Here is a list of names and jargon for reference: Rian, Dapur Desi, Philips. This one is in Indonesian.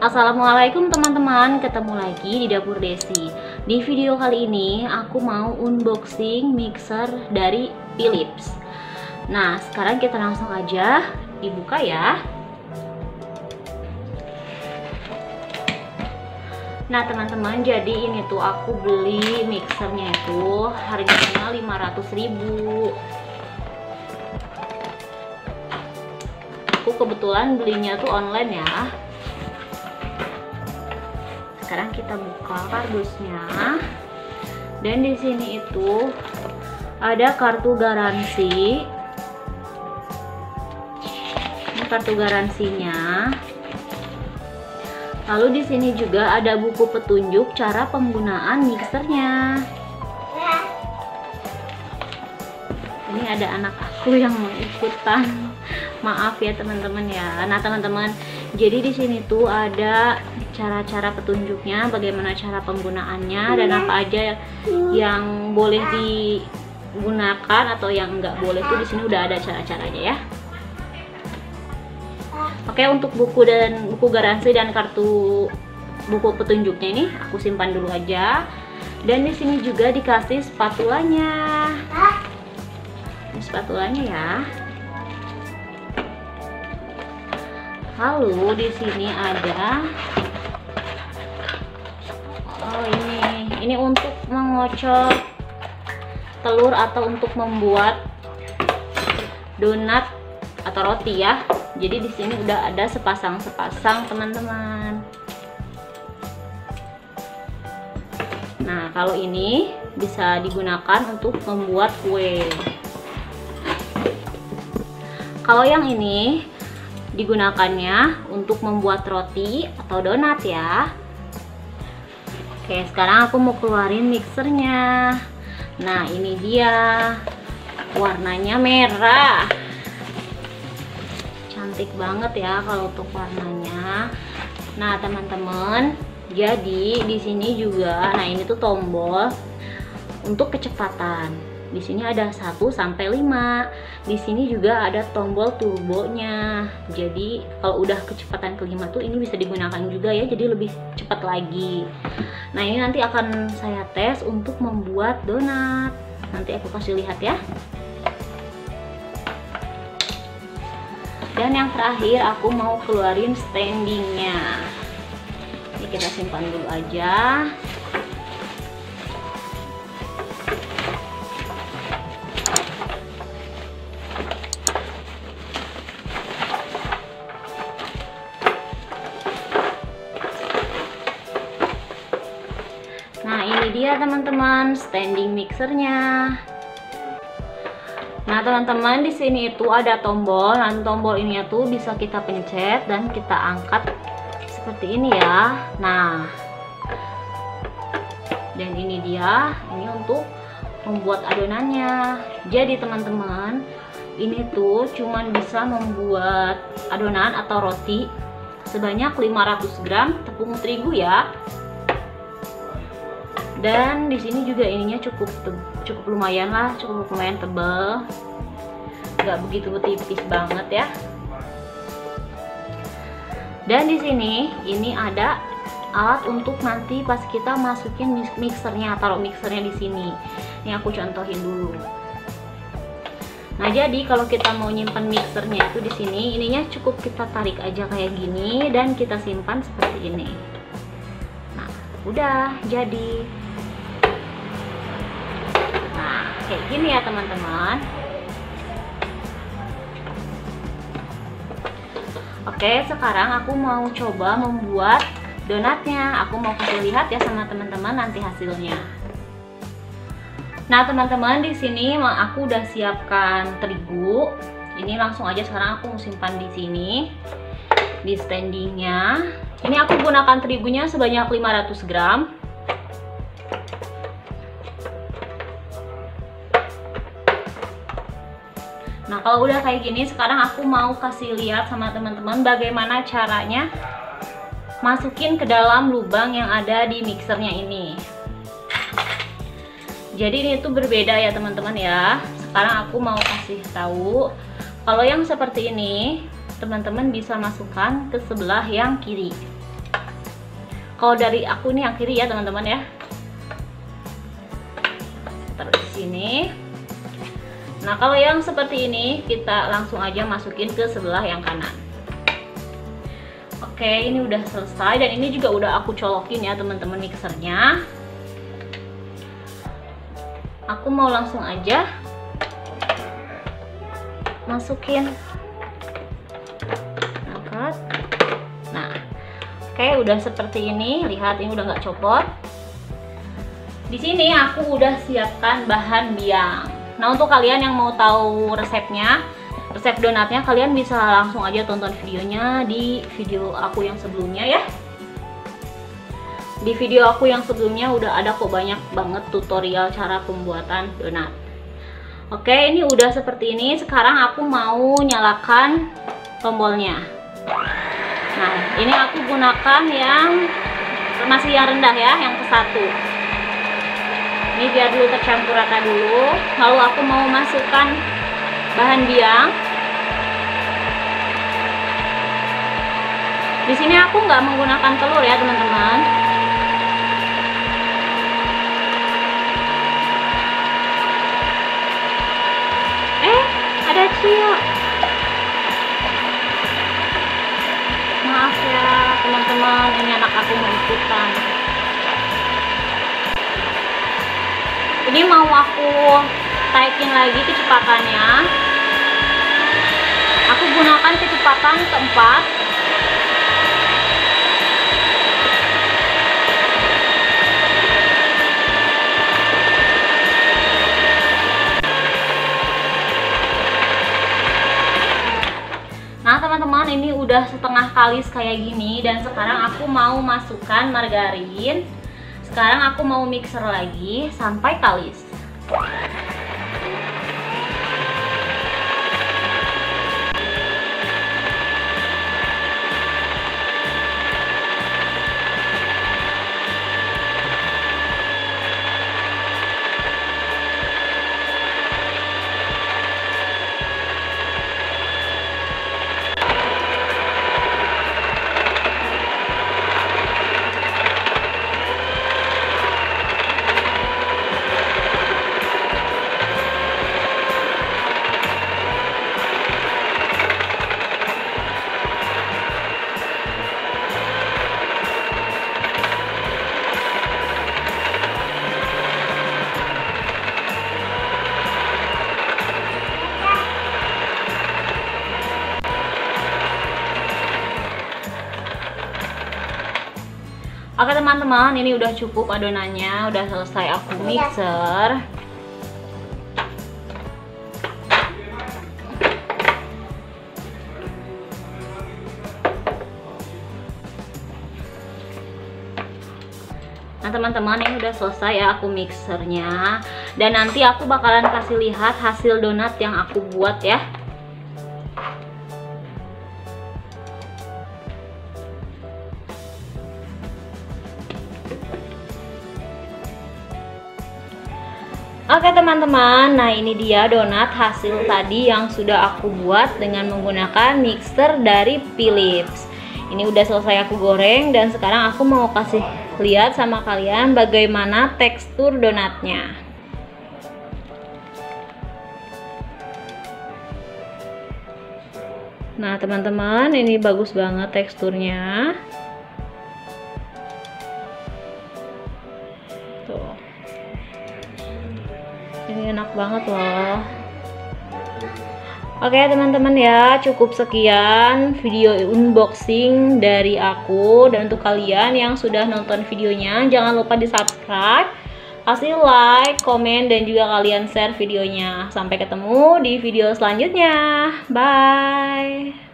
Assalamualaikum teman-teman, ketemu lagi di Dapur Desi. Di video kali ini aku mau unboxing mixer dari Philips. Nah, sekarang kita langsung aja dibuka ya. Nah teman-teman, jadi ini tuh aku beli mixernya itu harganya 500.000. Aku kebetulan belinya tuh online ya. Sekarang kita buka kardusnya, dan di sini itu ada kartu garansi. Ini kartu garansinya. Lalu di sini juga ada buku petunjuk cara penggunaan mixernya. Ini ada anak aku yang mau ikutan. Maaf ya teman-teman ya. Nah teman-teman, jadi di sini tuh ada cara-cara petunjuknya, bagaimana cara penggunaannya dan apa aja yang boleh digunakan atau yang nggak boleh tuh di sini udah ada cara-caranya ya. Oke, untuk buku garansi dan kartu buku petunjuknya ini aku simpan dulu aja. Dan di sini juga dikasih spatulanya. Ini spatulanya ya. Lalu di sini ada, oh ini untuk mengocok telur atau untuk membuat donat atau roti ya. Jadi di sini udah ada sepasang-sepasang teman-teman. Nah kalau ini bisa digunakan untuk membuat kue. Kalau yang ini digunakannya untuk membuat roti atau donat ya. Oke, sekarang aku mau keluarin mixernya. Nah ini dia, warnanya merah, cantik banget ya kalau untuk warnanya. Nah teman-teman, jadi di sini juga, nah ini tuh tombol untuk kecepatan. Di sini ada 1 sampai 5. Di sini juga ada tombol turbonya. Jadi kalau udah kecepatan ke-5 tuh ini bisa digunakan juga ya, jadi lebih cepat lagi. Nah, ini nanti akan saya tes untuk membuat donat. Nanti aku kasih lihat ya. Dan yang terakhir aku mau keluarin standingnya. Ini kita simpan dulu aja. Nah ini dia teman-teman standing mixernya. Nah teman-teman, di sini itu ada tombol, dan tombol ini tuh bisa kita pencet dan kita angkat seperti ini ya. Nah, dan ini dia, ini untuk membuat adonannya. Jadi teman-teman, ini tuh cuman bisa membuat adonan atau roti sebanyak 500 gram tepung terigu ya. Dan di sini juga ininya cukup lumayan lah, cukup lumayan tebal, nggak begitu tipis banget ya. Dan di sini ini ada alat untuk nanti pas kita masukin mixernya, taruh mixernya di sini. Ini aku contohin dulu. Nah jadi kalau kita mau nyimpan mixernya itu di sini, ininya cukup kita tarik aja kayak gini dan kita simpan seperti ini. Nah udah jadi. Kayak gini ya teman-teman. Oke, sekarang aku mau coba membuat donatnya. Aku mau kasih lihat ya sama teman-teman nanti hasilnya. Nah teman-teman, di sini aku udah siapkan terigu. Ini langsung aja sekarang aku mau simpan di sini, di standingnya. Ini aku gunakan terigunya sebanyak 500 gram. Nah kalau udah kayak gini, sekarang aku mau kasih lihat sama teman-teman bagaimana caranya masukin ke dalam lubang yang ada di mixernya ini. Jadi ini tuh berbeda ya teman-teman ya. Sekarang aku mau kasih tahu, kalau yang seperti ini teman-teman bisa masukkan ke sebelah yang kiri. Kalau dari aku ini yang kiri ya teman-teman ya. Taruh di sini. Nah kalau yang seperti ini kita langsung aja masukin ke sebelah yang kanan. Oke, ini udah selesai dan ini juga udah aku colokin ya teman-teman mixernya. Aku mau langsung aja masukin. Angkat. Nah, oke udah seperti ini. Lihat ini udah nggak copot. Di sini aku udah siapkan bahan biang. Nah untuk kalian yang mau tahu resepnya, resep donatnya, kalian bisa langsung aja tonton videonya di video aku yang sebelumnya ya. Di video aku yang sebelumnya udah ada kok banyak banget tutorial cara pembuatan donat. Oke ini udah seperti ini. Sekarang aku mau nyalakan tombolnya. Nah ini aku gunakan yang masih yang rendah ya, yang ke-1. Ini biar dulu tercampur rata dulu, lalu aku mau masukkan bahan biang. Di sini aku nggak menggunakan telur ya teman-teman. Ada ciok. Maaf ya teman-teman, ini anak aku mengikutan. Jadi mau aku naikin lagi kecepatannya. Aku gunakan kecepatan ke-4. Nah teman-teman ini udah setengah kalis kayak gini. Dan sekarang aku mau masukkan margarin. Sekarang aku mau mixer lagi sampai kalis. Oke teman-teman, ini udah cukup adonannya, udah selesai aku mixer. Nah teman-teman, ini udah selesai ya aku mixernya. Dan nanti aku bakalan kasih lihat hasil donat yang aku buat ya. Oke teman-teman, nah ini dia donat hasil tadi yang sudah aku buat dengan menggunakan mixer dari Philips. Ini udah selesai aku goreng dan sekarang aku mau kasih lihat sama kalian bagaimana tekstur donatnya. Nah teman-teman, ini bagus banget teksturnya. Tuh. Ini enak banget loh. Oke teman-teman ya, cukup sekian video unboxing dari aku. Dan untuk kalian yang sudah nonton videonya, jangan lupa di subscribe, kasih like, komen, dan juga kalian share videonya. Sampai ketemu di video selanjutnya. Bye.